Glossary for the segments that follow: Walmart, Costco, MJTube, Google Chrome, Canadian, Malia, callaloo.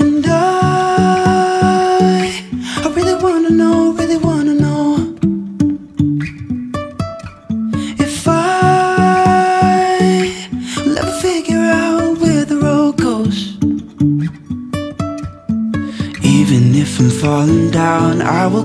And I really wanna know, really wanna know if I'll ever figure out where the road goes. Even if I'm falling down, I will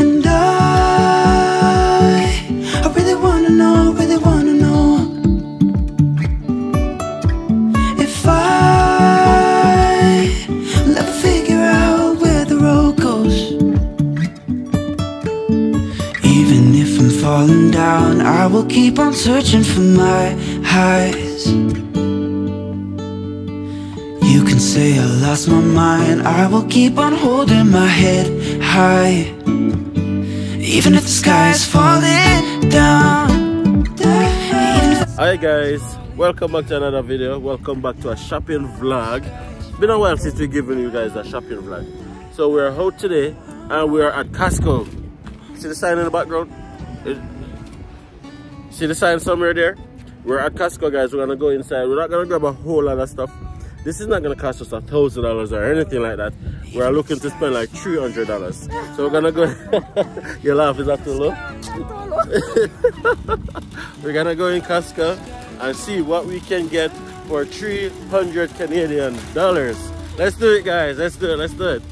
And I really wanna know if I'll ever figure out where the road goes. Even if I'm falling down, I will keep on searching for my highs. You can say I lost my mind, I will keep on holding my head high. Even if the sky is falling down. Hi guys, welcome back to another video. Welcome back to a shopping vlog. It's been a while since we've given you guys a shopping vlog. So we're out today and we're at Costco. See the sign in the background? See the sign somewhere there? We're at Costco, guys. We're gonna go inside. We're not gonna grab a whole lot of stuff. This is not gonna cost us $1,000 or anything like that. We're looking to spend like $300. So we're gonna go. Your laugh, is that too low? We're gonna go in Costco and see what we can get for 300 Canadian dollars. Let's do it, guys. Let's do it. Let's do it.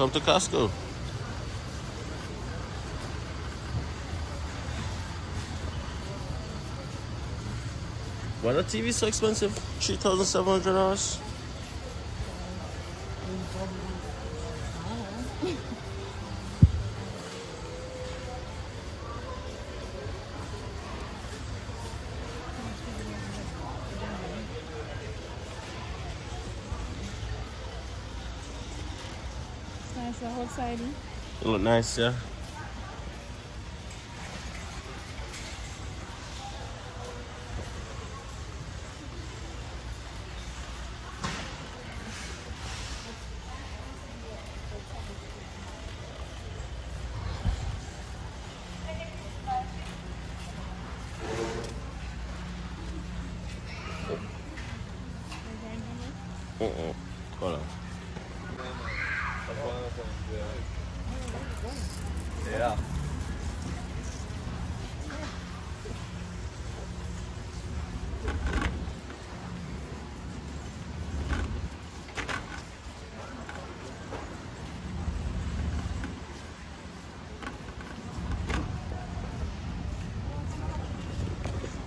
Welcome to Costco. Why the TV so expensive? $3,700. The whole side. It look nice, yeah. Hold on. Yeah.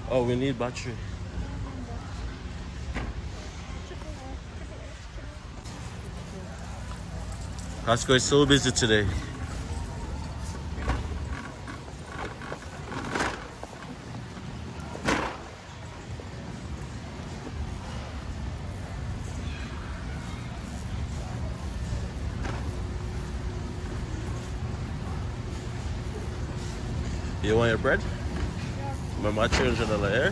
Oh, we need battery. Costco is so busy today. You want your bread? Yeah. My children are in the air.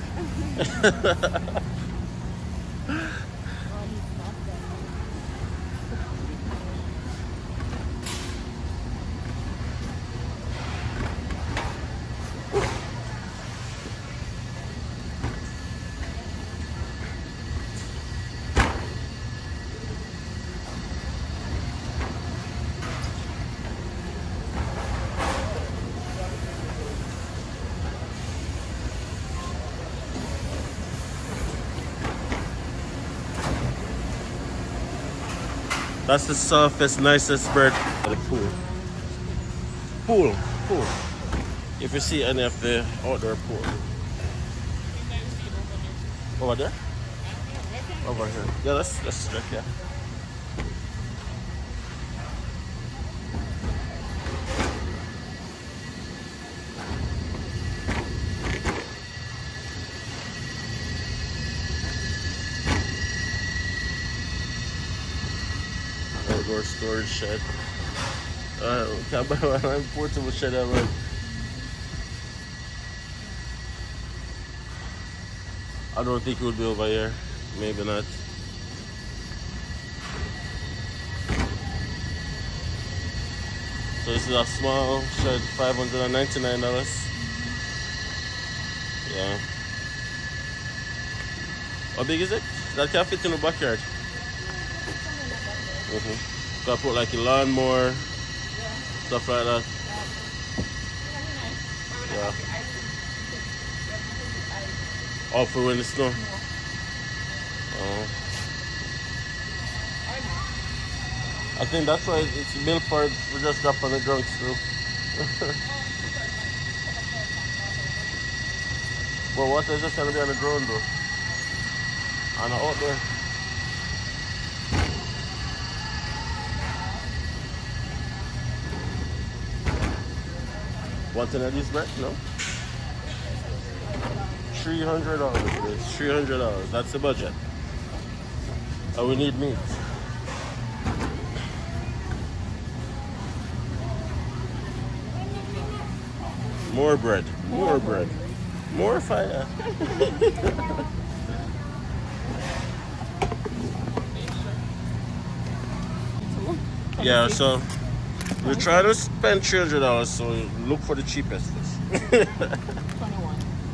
That's the softest, nicest bird. The pool. Pool. Pool. If you see any of the outdoor pool. Over there? Over here. Yeah, let's check, yeah. Outdoor storage shed. We can't buy one portable shed ever. I don't think it would be over here. Maybe not. So this is a small shed, $599. Yeah. How big is it? That can fit in the backyard. Mm-hmm. Gotta put like a lawnmower, yeah, stuff like that. Yeah. Oh, for when it snows. Oh. I think that's why it's built for it. We just drop on the ground too. But water is just gonna be on the ground though. On the outdoor. Want to at least back? No. $300, please. $300. That's the budget. Oh, we need meat. More bread. More bread. More fire. Yeah. So we try to spend $300. So look for the cheapest.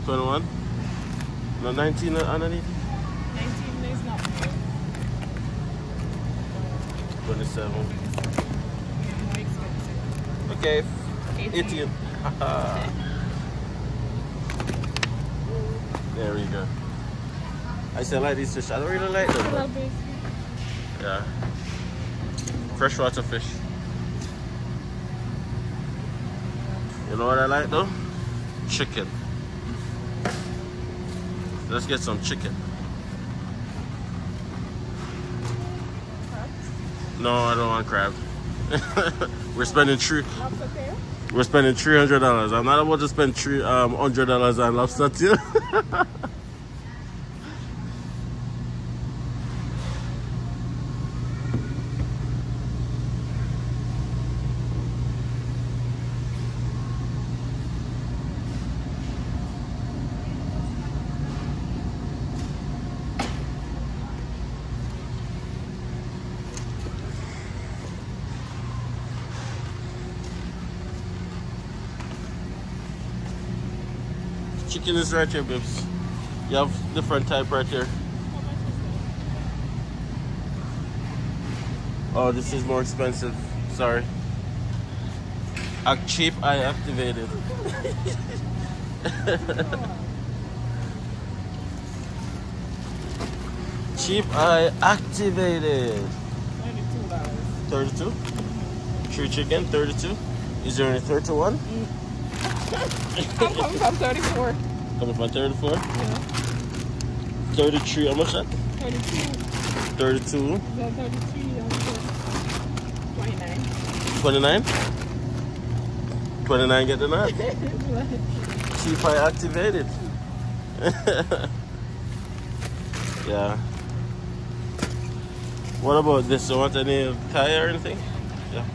21. No, 19 underneath? 19 is not good. 27. Okay. 18. There we go. I still like these fish. I don't really like them. Though. Yeah. Freshwater fish. You know what I like though? Chicken. Let's get some chicken. Crab? No, I don't want crab. We're spending $300. I'm not about to spend $100 on lobster too. Chicken is right here, babes. You have different type right here. Oh, this is more expensive. Sorry. Act cheap, I activated. Cheap, I activated. $32. 32? 3 chicken, 32? Is there any 31? I'm coming from 34. Coming from 34? Yeah. 33, how much that? 32. 32? Yeah, 33, yeah. 29. 29? 29 get the knife. See if I activate it. Yeah. What about this? Do you want any Thai or anything? Yeah.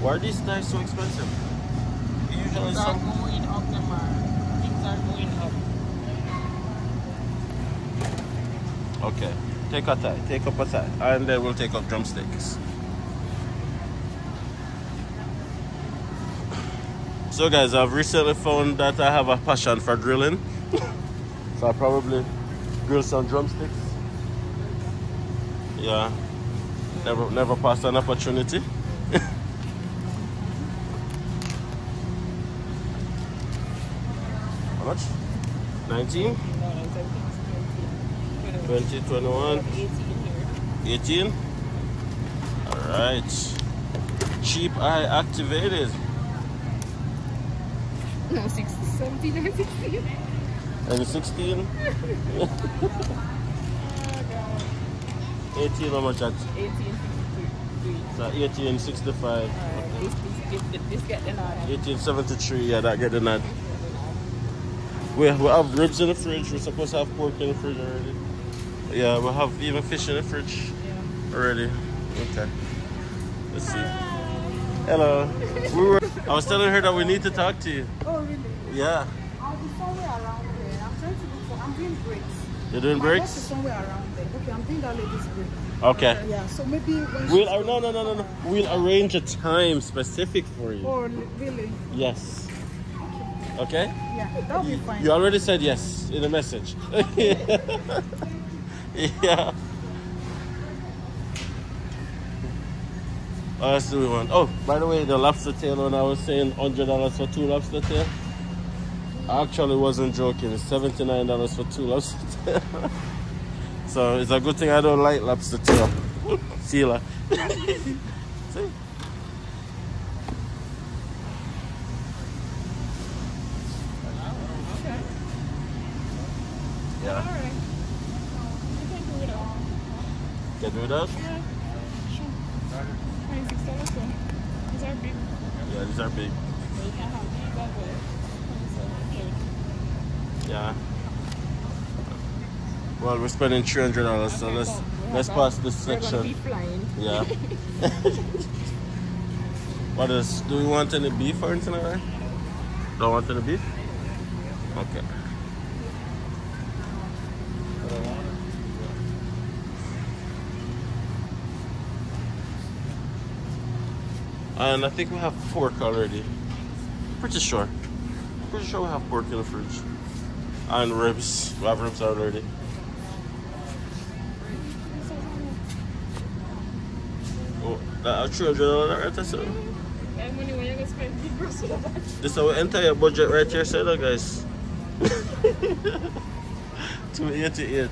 Why are these knives so expensive? Usually things are going up, things are going up. Okay, take a thigh, take up a thigh, and then we'll take up drumsticks. So guys, I've recently found that I have a passion for grilling. So I'll probably grill some drumsticks. Yeah, never pass an opportunity. How much? 19? No, 19. 20, 21. 18? Alright. Cheap eye activated. No, 16, 17, and 16. And 16? 18, how much at? 1865. 1873, yeah, that get the nut. We have ribs in the fridge. We're supposed to have pork in the fridge already. Yeah, we have even fish in the fridge already. Okay. Let's see. Hello. I was telling her that we need to talk to you. Oh, really? Yeah. I'll be somewhere around there. I'm trying to look for, I'm doing breaks. You're doing breaks? Somewhere around there. Okay, I'm doing that lady's break. Okay. Yeah, so maybe no. We'll arrange a time specific for you. Oh, really? Yes. Okay? Yeah, that'll be fine. You already said yes in the message. Yeah. What else do we want? Oh, by the way, the lobster tail when I was saying $100 for two lobster tail. I actually wasn't joking. It's $79 for two lobster tail. So it's a good thing I don't like lobster tail. See ya. See? Yeah. All right. You can do it all. Can do that? Yeah. Sure. $26. These are big. Yeah, these are big. You can have these as well. Yeah. Well, we're spending $300, so let's pass this section. Yeah. What else? Do we want any beef or anything like that? Don't want any beef? Okay. And I think we have pork already. Pretty sure. Pretty sure we have pork in the fridge. And ribs. We have ribs already. Oh, that's $300 right there, sir. This is our entire budget right here, sir, guys. 288.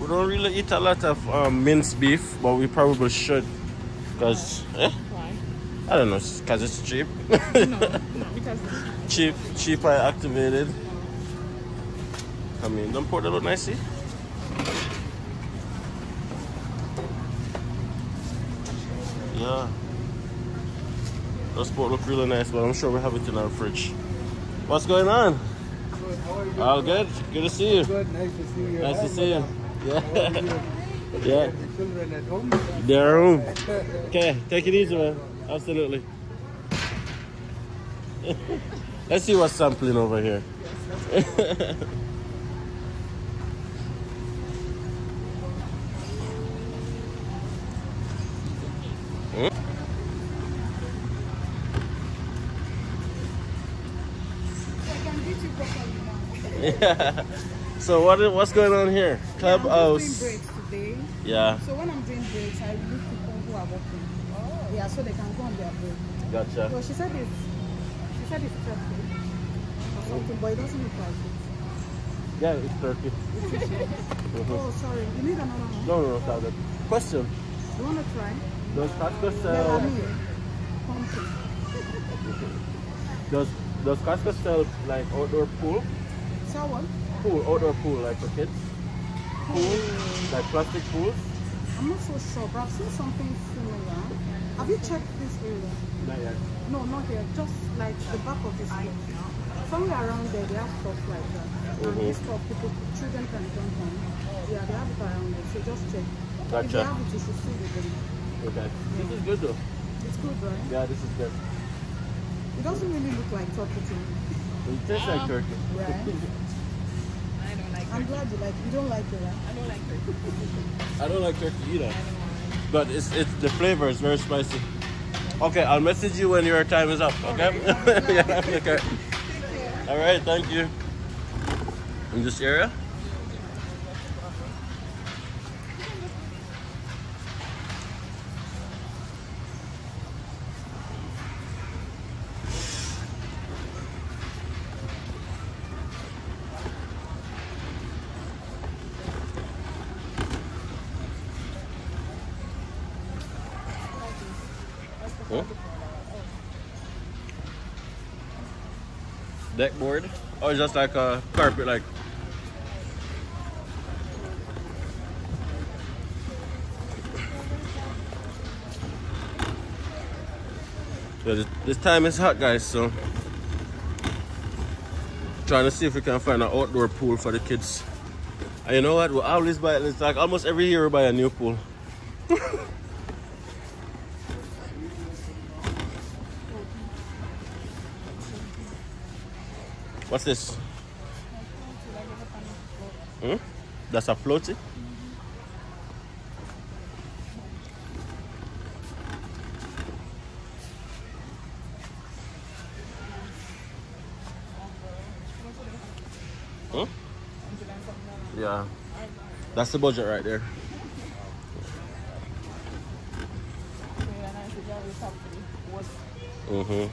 We don't really eat a lot of minced beef, but we probably should, because why? I don't know, because it's cheap. No, not because it's cheap. Cheap I activated. I mean, don't pour that out nicely. Yeah, those pork look really nice, but I'm sure we have it in our fridge. What's going on? Good. How are you? All good. Good to see you. Good. Nice to see you. Nice to see you. Yeah. Yeah. The children at home. They're home. Okay, take it easy, man. Absolutely. Let's see what's sampling over here. Yeah. So what's going on here? Clubhouse. Yeah, I'm doing breaks today. Yeah. So when I'm doing breaks, I look people who are working. Oh. Yeah, so they can go on their break. Gotcha. So she said it's turkey or something, but it doesn't look like it. Yeah, it's turkey. Oh, sorry. You need another one? No, sorry. Question. You want to try? Does Costco sell? Does Costco sell like outdoor pool? Sell what? Pool, outdoor pool, like for kids? Pool, like plastic pools? I'm not so sure, but I've seen something similar. Have you checked this area? Not yet. No, not here, just like the back of this area. Somewhere around there, they have stuff like that. And this stuff, people, children can jump on. Yeah, they have it around there, so just check. Gotcha. If they have it, you should see it. Okay. Yeah. This is good though. It's good, right? Yeah, this is good. It doesn't really look like turkey to me. It tastes like turkey. Right? I'm glad you don't like it, right? I don't like turkey. I don't like turkey either. But it's the flavor is very spicy. Okay, I'll message you when your time is up, okay? Yeah, okay. Alright, thank you. In this area? Cool. Deck board. Oh, it's just like a carpet, like. Yeah, this time it's hot, guys, so trying to see if we can find an outdoor pool for the kids. And you know what? We always buy, it's like almost every year we buy a new pool. What's this? Hmm? That's a floaty? Huh? Yeah, that's the budget right there. Mm-hmm.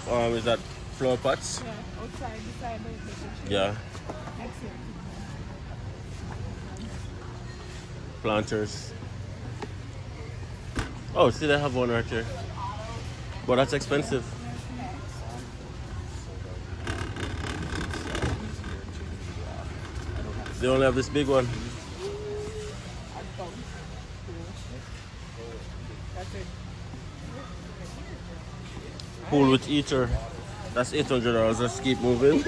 Flower, is that flower pots? Yeah, outside, beside the kitchen. Yeah. Excellent. Planters. Oh, see, they have one right here. But that's expensive. They only have this big one. Pool with heater. That's $800. Let's keep moving.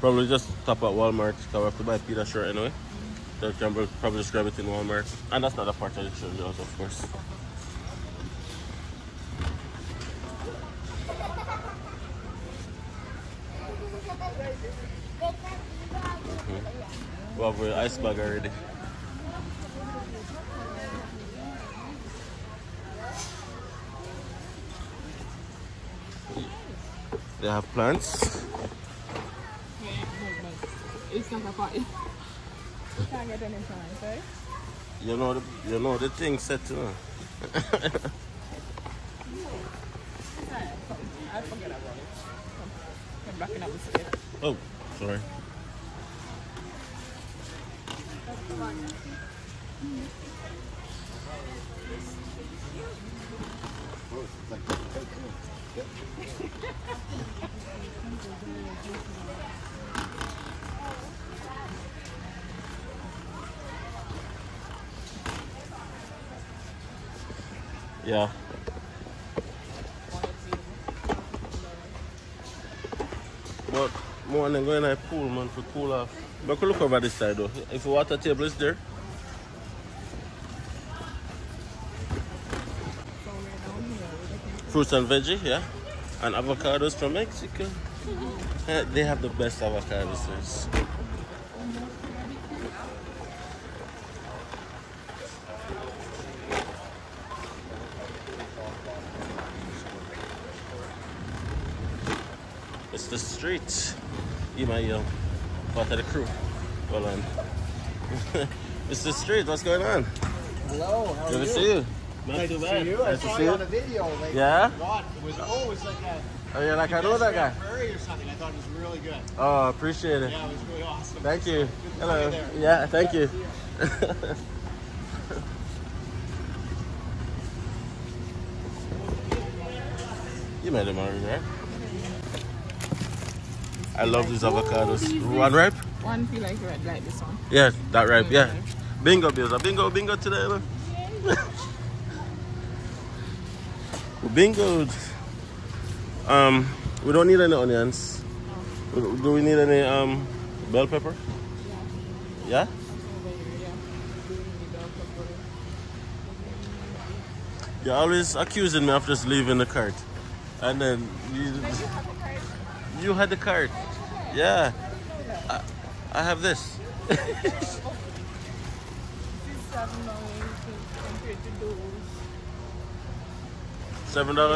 Probably just stop at Walmart, because I have to buy a pita shirt anyway. So can probably just grab it in Walmart. And that's not a part that it should be out, of course. Mm-hmm. We have an ice bag already. They have plants. It's not a party. You can't get any plants, right? You know the thing set to. I forget about it. I'm backing up the stairs. Oh, sorry. Yeah. But more than going in a pool, man, for cool off. But look over this side though. If the water table is there. Fruits and veggie, yeah. And avocados from Mexico. They have the best avocados. It's the streets. You might yell. Part of the crew. Well on. It's the street. What's going on? Hello. How are you? Good to see you. Nice to see you. I saw you on the video. Like, yeah? God, it was always like that. Oh, yeah, like I know that guy. Or something. I thought it was really good. Oh, appreciate it. Yeah, it was really awesome. Thank you. Hello. Yeah, thank you. You made him already, right? I love these avocados. Oh, one ripe? One feel like red, like this one. Yeah, that ripe, yeah. Bingo, Bielsa. Bingo, bingo today. Look. We bingoed. We don't need any onions. Oh. Do we need any bell pepper? Yeah? You're always accusing me of just leaving the cart. And then you... You had the cart. Yeah. I have this. $7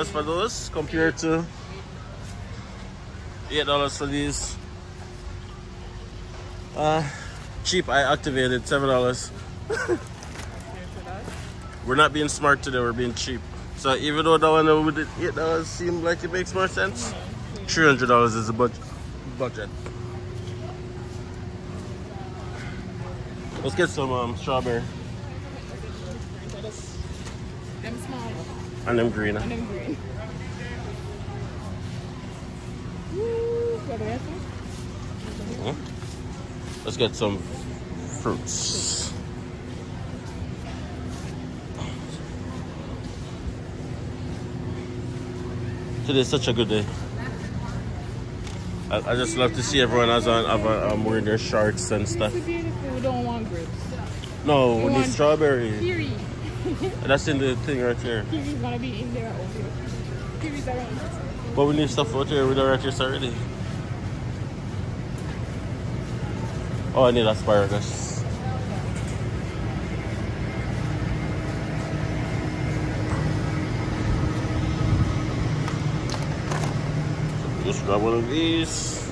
for those compared to $8 for these. Cheap, I activated $7. We're not being smart today, we're being cheap. So even though that one with the $8 seemed like it makes more sense, $300 is the budget. Let's get some strawberry. Them small. And them green. And them green. Let's get some fruits. Today's such a good day. I just love to see everyone as I'm wearing their shorts and stuff. We don't want grapes. No, we need strawberries. Kiwi. That's in the thing right here. Kiwi's gonna be in there over here. Kiwi's around. But we need stuff out here. We don't have this already. Oh, I need asparagus. Just grab one of these.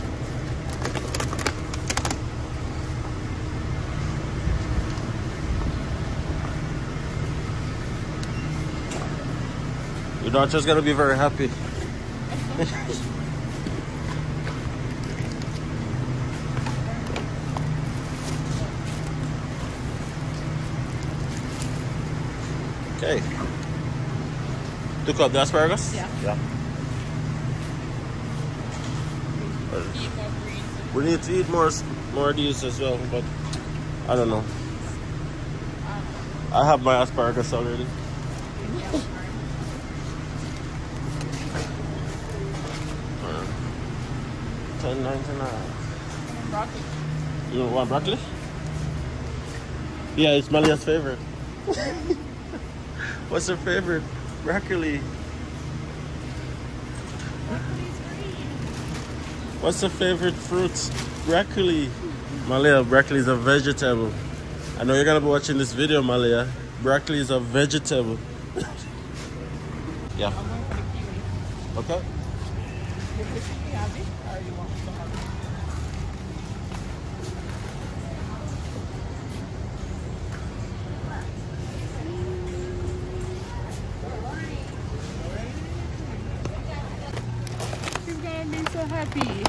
Your daughter's gonna be very happy. Okay. Look up the asparagus? Yeah. Yeah. We need to eat more of these as well, but I don't know. I have my asparagus already. Yeah. $10.99. Broccoli. You want broccoli? Yeah, it's Malia's favorite. What's her favorite? Broccoli. What's her favorite fruit? Broccoli. Malia, broccoli is a vegetable. I know you're gonna be watching this video, Malia. Broccoli is a vegetable. Yeah. Okay. She's gonna be so happy.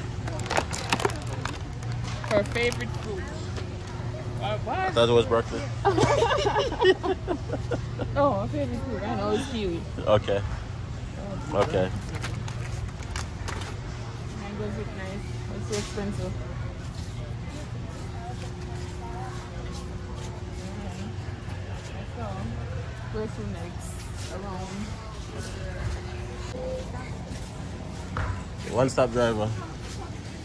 Her favorite food. What? I thought it was broccoli. Oh, her favorite food. I know it's kiwi. Okay. Okay. Mangoes look nice. It's so expensive. So, grocery mix around. One-stop driver.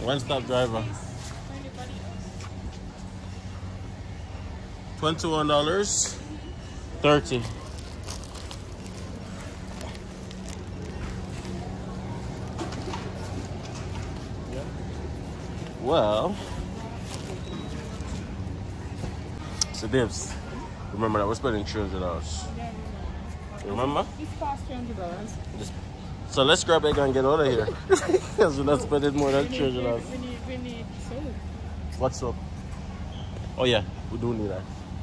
One-stop driver. $21. 30. Well, so Debs, remember that we're spending $300. Remember? It's past $300. So let's grab egg and get out of here. Because we're not spending more than $300. We need soap. What soap? Oh yeah, we do need that.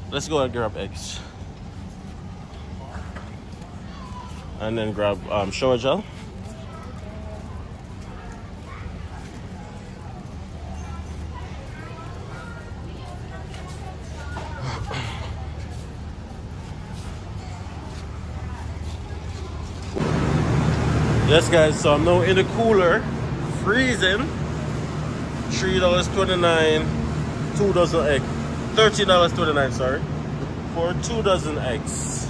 Let's go and grab eggs. And then grab shower gel. Yes guys, so I'm now in the cooler, freezing. $3.29, 2 dozen eggs. $13.29, sorry, for 2 dozen eggs.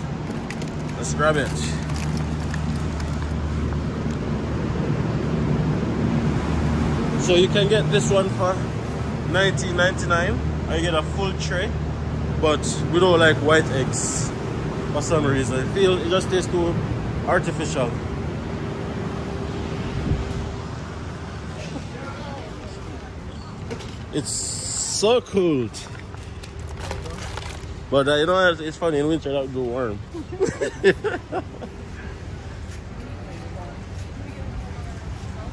Let's grab it. So you can get this one for $19.99, and you get a full tray, but we don't like white eggs for some reason. It just tastes too artificial. It's so cold, but you know, it's funny, in winter that would go warm.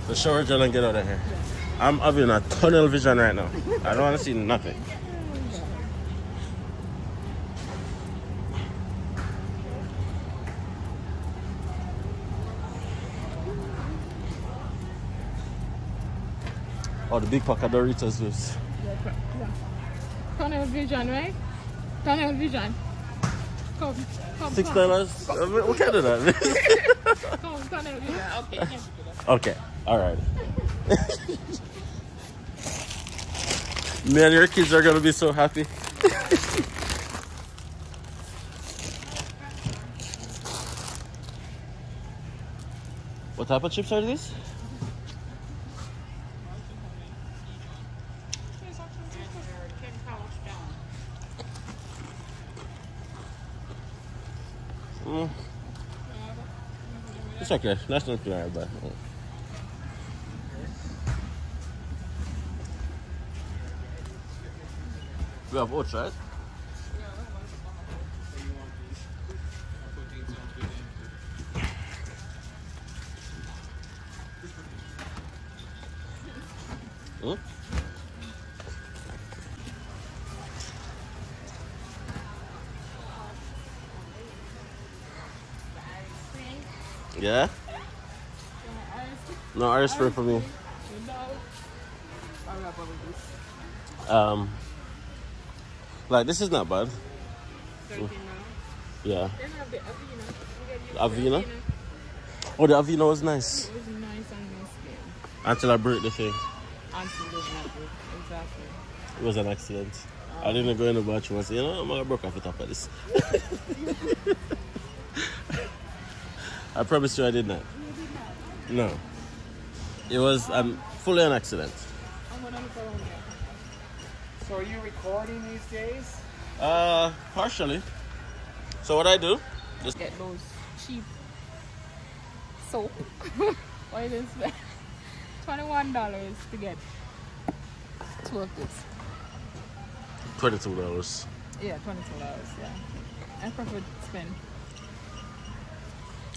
So shower gel and get out of here. I'm having a tunnel vision right now. I don't want to see nothing. Or the big Pacadoritas juice. Yeah. Tunnel vision, right? Tunnel vision. Come. $6? We can do that. Come, tunnel vision. Okay. Okay. All right. Man, your kids are gonna be so happy. What type of chips are these? It's okay. That's not clear, but. We have oats, right? Hmm? Yeah? No, ice cream for me. Like, this is not bad. Yeah. Avena? Oh, the Avena was nice. It was nice and musky. Until I broke the thing. Until the thing, exactly. It was an accident. I didn't go in the bathroom and say, you know, I'm gonna broke off the top of this. I promise you I did not. You did not? No. It was fully an accident. So are you recording these days? Partially. So what I do? Just get those cheap soap. What is this? $21 to get two of this. $22. Yeah, $22, yeah. I prefer to spend.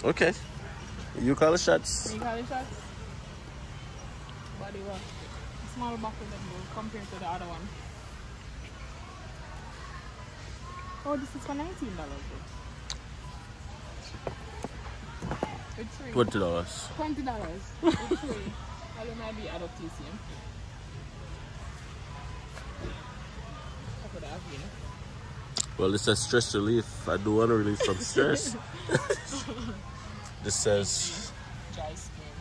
Okay. You call the shots. You call the shots? Body work. Small bottle that will compare to the other one. Oh, this is for $19. It's free. $20. $20. It's free. I don't know if you add up to you. I could have, you know. Well, it says stress relief. I do want to relieve from stress. This says dry skin.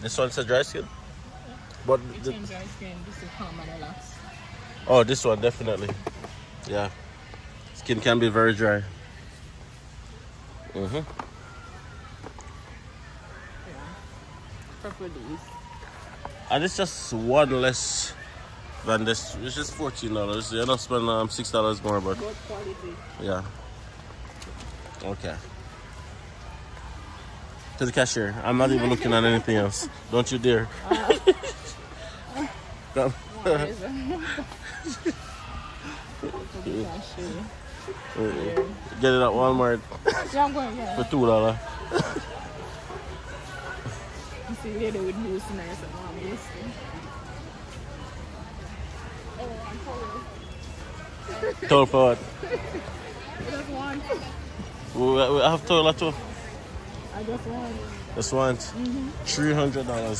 This one says dry skin? But it's in dry skin. This is calm and relax. Oh, this one, definitely. Yeah. Skin can be very dry. Mm-hmm. Yeah. Proper these. And it's just one less than this. It's just $14. You're not spending $6 more, but good quality. Yeah. Okay. To the cashier. I'm not even looking at anything else. Don't you dare. Come. What is it? Get it at Walmart. Yeah, I'm going, yeah. For $2. You see, later with me, it's nice and warm. Toll for what? Just one. We have toll at all. I just want. Just want. $300.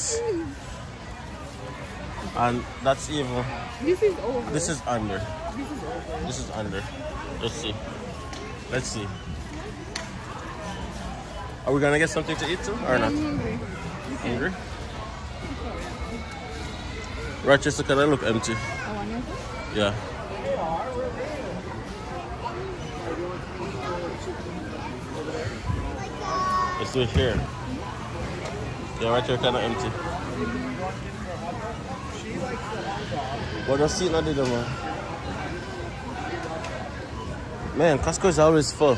And that's even. This is over. This is under. This is over. This is under. Let's see. Let's see. Are we gonna get something to eat too, or not? I'm hungry. Okay. Hungry? Rochester, can I look empty? I want it. Yeah. Let's do it here. Yeah, right here, kind of empty. What a seat I did, man. Man, Costco is always full.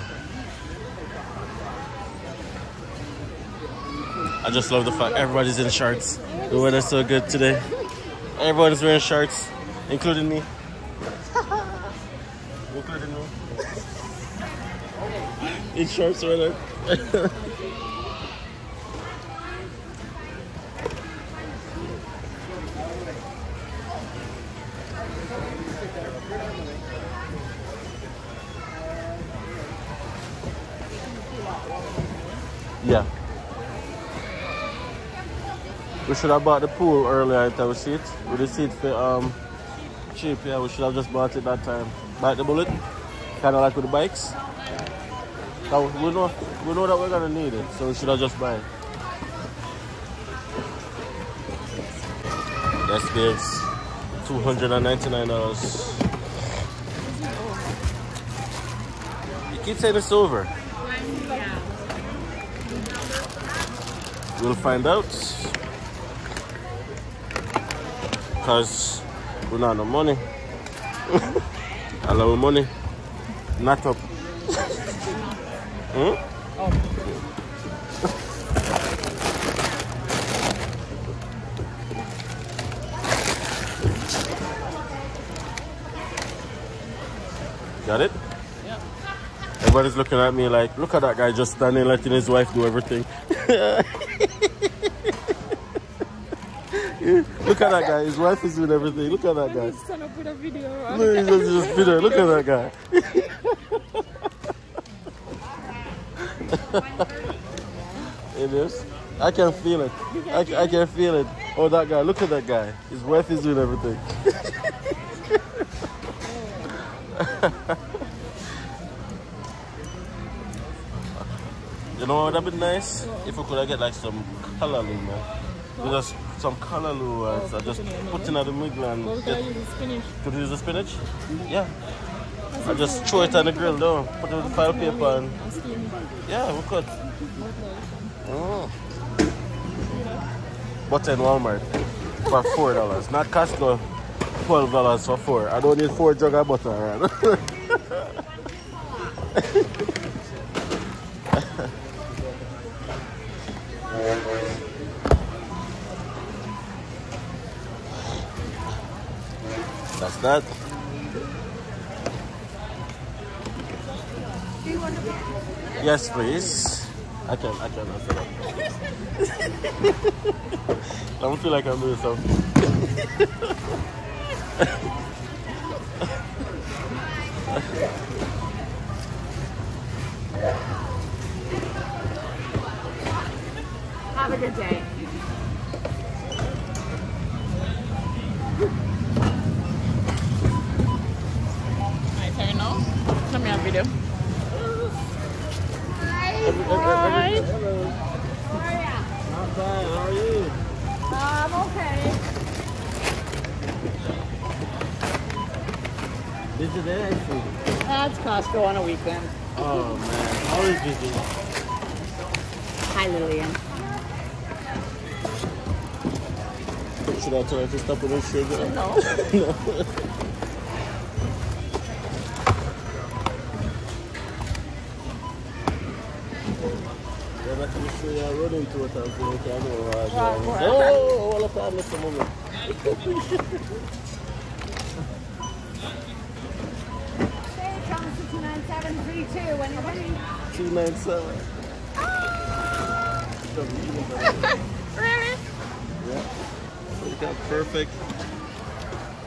I just love the fact everybody's in shorts. The weather's so good today. Everybody's wearing shorts, including me. Including me. In shorts, rather. Yeah. We should have bought the pool earlier if I would see it. We did see it for cheap, yeah. We should have just bought it that time. Bite the bullet, kind of like with the bikes. Now, we know that we're gonna need it, so we should have just buy it. Yes, babes. $299. You keep saying it's over. We'll find out. Because we're not no money. I love money. Not up. Hmm? Got it? Yeah. Everybody's looking at me like, look at that guy just standing letting his wife do everything. Look at that guy, his wife is doing everything. Look at that guy. He's trying to put a video on. Look, he's just bitter. Look at that guy. It is. I can feel it. I can feel it. Oh, that guy. Look at that guy. His wife is doing everything. You know what would have been nice? If we could have get like some callaloo, man. Just some callaloo and just put in at the middle and could you use the spinach? Yeah. I just throw it on the grill though. Put it with the file paper and yeah, we could. Oh. Butter in Walmart for $4. Not Costco. $12 for 4. I don't need 4 jug of butter, right? That's that. Do you want to? Yes, please. I can answer that. I don't feel like I'm doing something. Have a good day. Video. Hi. How are you? Not bad. How are you? I'm okay. Busy day, actually. It's Costco on a weekend. Oh man, always busy. Hi, Lillian. Should I try to stop with the sugar? No. No. Really? Yeah. So you got perfect.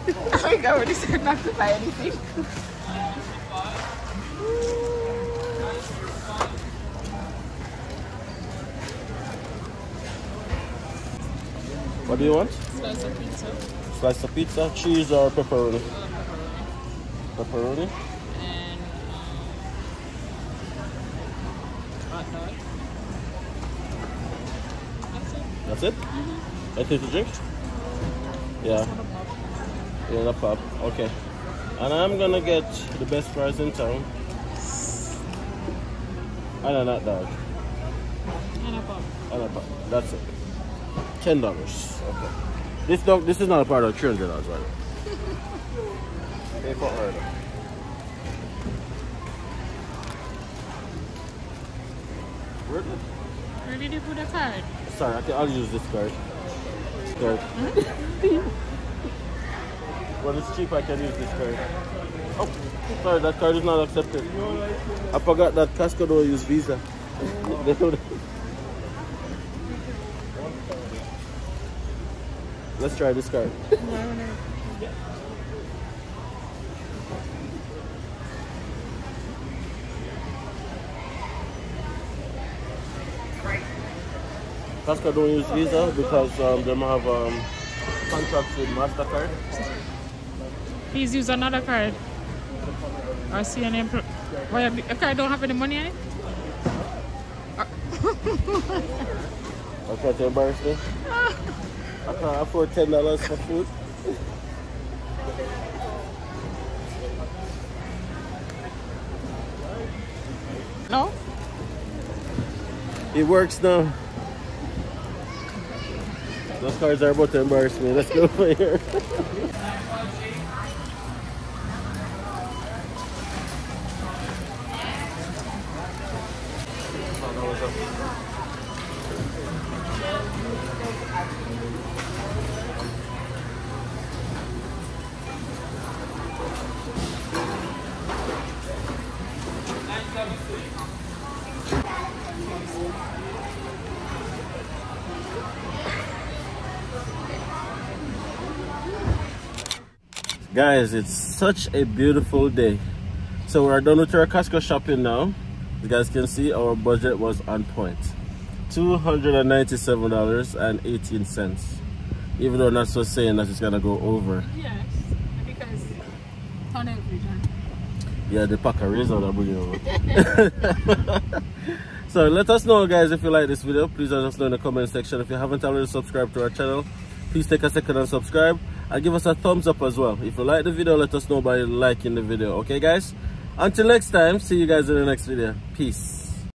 I think I already said not to buy anything. What do you want? Slice of pizza. Slice of pizza, cheese or pepperoni? Pepperoni. And hot dog. That's it? Mm-hmm. Anything to drink? Yeah. Yeah, a pop. Okay. And I'm gonna get the best fries in town. And a hot dog. And a pop. And a pop. That's it. $10. Okay. This is not a part of $300, right? Pay for her. Where did you put a card? Sorry, I'll use this card. Well, it's cheap. I can use this card. Oh, sorry, that card is not accepted. I forgot that Costco don't use Visa. They don't. Let's try this card. Costco don't use Visa because they don't have contracts with MasterCard. Please use another card. I see an employee. Why a card don't have any money in it? I can't embarrass me. I can't afford $10 for food. No? It works now. Those cards are about to embarrass me. Let's go over here. Guys, it's such a beautiful day. So we're done with our Costco shopping now. You guys can see our budget was on point. $297.18. Even though that's just saying that it's gonna go over. Yes, because on everything. Yeah, the pack of razor that bring over. So let us know, guys, if you like this video. Please let us know in the comment section. If you haven't already subscribed to our channel, please take a second and subscribe. And give us a thumbs up as well. If you like the video, let us know by liking the video. Okay, guys? Until next time, see you guys in the next video. Peace.